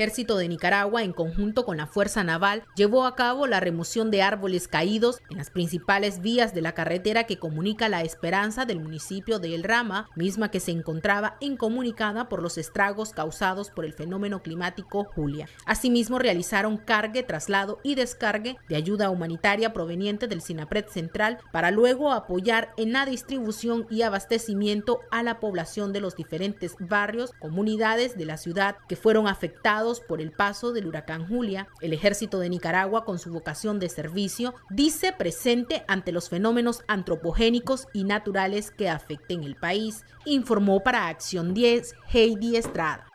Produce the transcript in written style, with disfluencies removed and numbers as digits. Ejército de Nicaragua, en conjunto con la Fuerza Naval, llevó a cabo la remoción de árboles caídos en las principales vías de la carretera que comunica La Esperanza del municipio de El Rama, misma que se encontraba incomunicada por los estragos causados por el fenómeno climático Julia. Asimismo, realizaron cargue, traslado y descargue de ayuda humanitaria proveniente del Sinapred Central para luego apoyar en la distribución y abastecimiento a la población de los diferentes barrios, comunidades de la ciudad que fueron afectados por el paso del huracán Julia. El Ejército de Nicaragua, con su vocación de servicio, dice presente ante los fenómenos antropogénicos y naturales que afecten el país, informó para Acción 10 Heidi Estrada.